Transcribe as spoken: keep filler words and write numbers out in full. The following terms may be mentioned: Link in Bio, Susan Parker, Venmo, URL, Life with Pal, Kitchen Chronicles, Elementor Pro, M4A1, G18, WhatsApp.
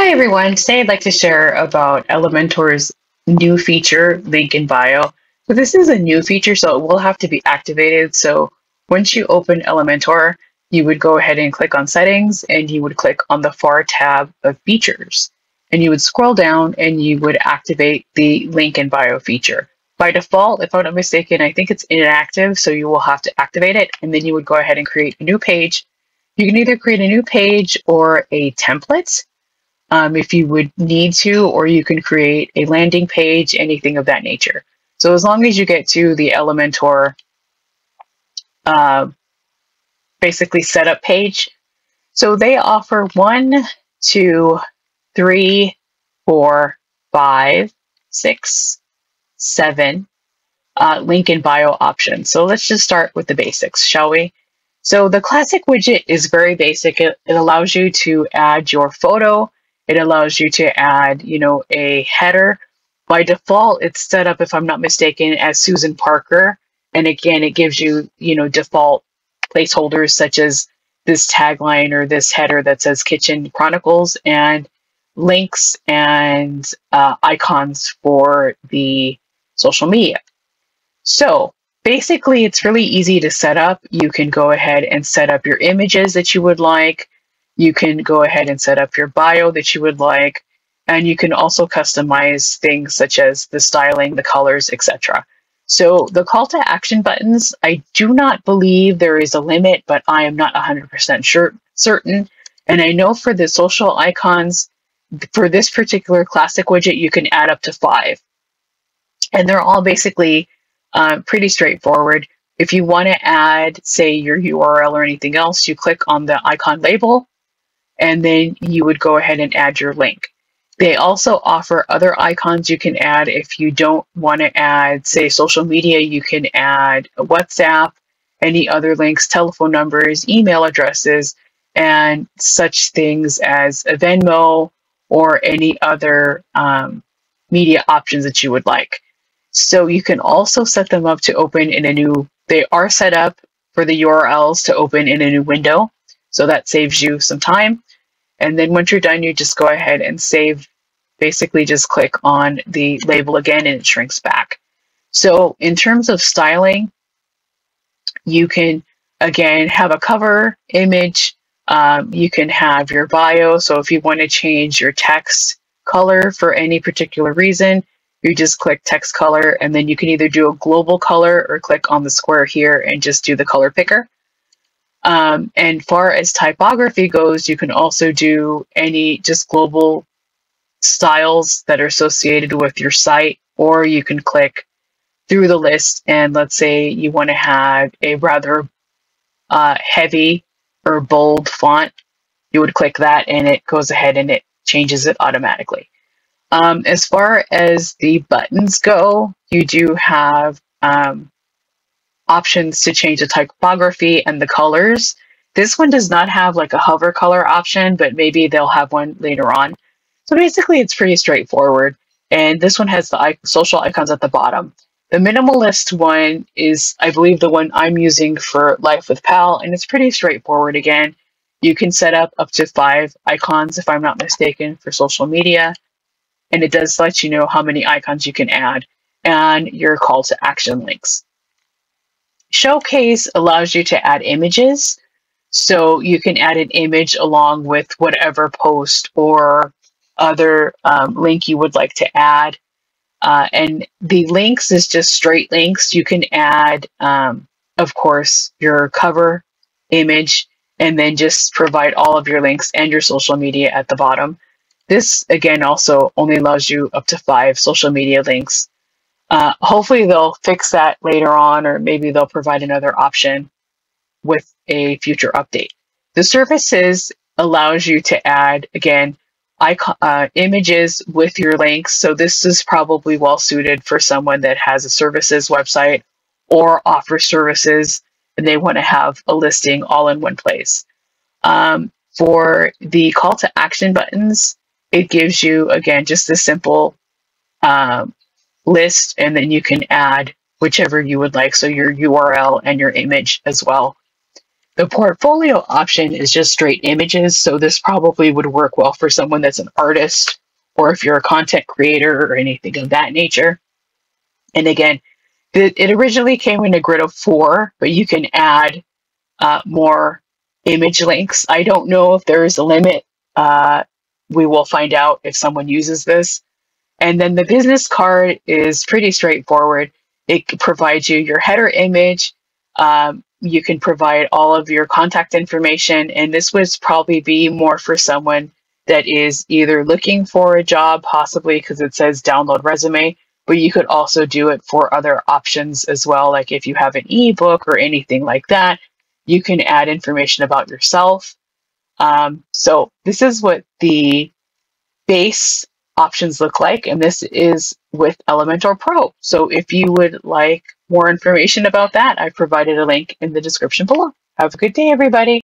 Hi everyone, today I'd like to share about Elementor's new feature, Link in Bio. So this is a new feature, so it will have to be activated. So once you open Elementor, you would go ahead and click on Settings, and you would click on the far tab of Features. And you would scroll down and you would activate the Link in Bio feature. By default, if I'm not mistaken, I think it's inactive, so you will have to activate it, and then you would go ahead and create a new page. You can either create a new page or a template, um, if you would need to, or you can create a landing page, anything of that nature. So as long as you get to the Elementor uh, basically setup page. So they offer one, two, three, four, five, six, seven uh, link in bio options. So let's just start with the basics, shall we? So the classic widget is very basic. It, it allows you to add your photo. It allows you to add, you know, a header. By default, it's set up, if I'm not mistaken, as Susan Parker. And again, it gives you, you know, default placeholders such as this tagline or this header that says Kitchen Chronicles, and links and uh, icons for the social media. So basically, it's really easy to set up. You can go ahead and set up your images that you would like. You can go ahead and set up your bio that you would like. And you can also customize things such as the styling, the colors, et cetera. So the call to action buttons, I do not believe there is a limit, but I am not one hundred percent sure certain. And I know for the social icons, for this particular classic widget, you can add up to five. And they're all basically uh, pretty straightforward. If you want to add, say, your U R L or anything else, you click on the icon label, and then you would go ahead and add your link. They also offer other icons you can add. If you don't want to add, say, social media, you can add WhatsApp, any other links, telephone numbers, email addresses, and such things as a Venmo or any other um, media options that you would like. So you can also set them up to open in a new, they are set up for the U R Ls to open in a new window. So that saves you some time. And then once you're done, you just go ahead and save. Basically just click on the label again and it shrinks back. So in terms of styling, you can, again, have a cover image. Um, you can have your bio. So if you want to change your text color for any particular reason, you just click text color, and then you can either do a global color or click on the square here and just do the color picker. Um, and far as typography goes, you can also do any just global styles that are associated with your site, or you can click through the list. And let's say you want to have a rather uh, heavy or bold font, you would click that and it goes ahead and it changes it automatically. Um, as far as the buttons go, you do have um, options to change the typography and the colors. This one does not have like a hover color option, but maybe they'll have one later on. So basically it's pretty straightforward. And this one has the i- social icons at the bottom. The minimalist one is, I believe, the one I'm using for Life with Pal, and it's pretty straightforward again. You can set up up to five icons, if I'm not mistaken, for social media. And it does let you know how many icons you can add and your call to action links. Showcase allows you to add images, so you can add an image along with whatever post or other um, link you would like to add. Uh, and the links is just straight links. You can add, um, of course, your cover image, and then just provide all of your links and your social media at the bottom. This, again, also only allows you up to five social media links. Uh, hopefully they'll fix that later on, or maybe they'll provide another option with a future update. The services allows you to add, again, icon, uh, images with your links. So this is probably well suited for someone that has a services website or offers services, and they want to have a listing all in one place. Um, for the call to action buttons, it gives you, again, just a simple um, list, and then you can add whichever you would like, so your U R L and your image as well. The portfolio option is just straight images, so this probably would work well for someone that's an artist, or if you're a content creator or anything of that nature. And again, it, it originally came in a grid of four, but you can add uh, more image links. I don't know if there is a limit. Uh, we will find out if someone uses this. And then the business card is pretty straightforward. It provides you your header image. Um, you can provide all of your contact information, and this would probably be more for someone that is either looking for a job, possibly because it says download resume, but you could also do it for other options as well. Like if you have an ebook or anything like that, you can add information about yourself. Um, so this is what the base options look like, and this is with Elementor Pro. So if you would like more information about that, I've provided a link in the description below. Have a good day, everybody.